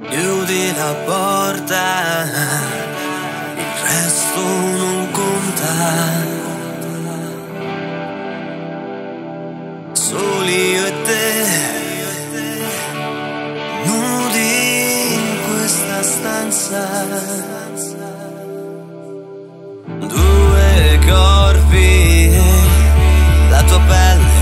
Chiudi la porta, il resto non conta. Soli io e te, nudi in questa stanza. Due corpi, la tua pelle.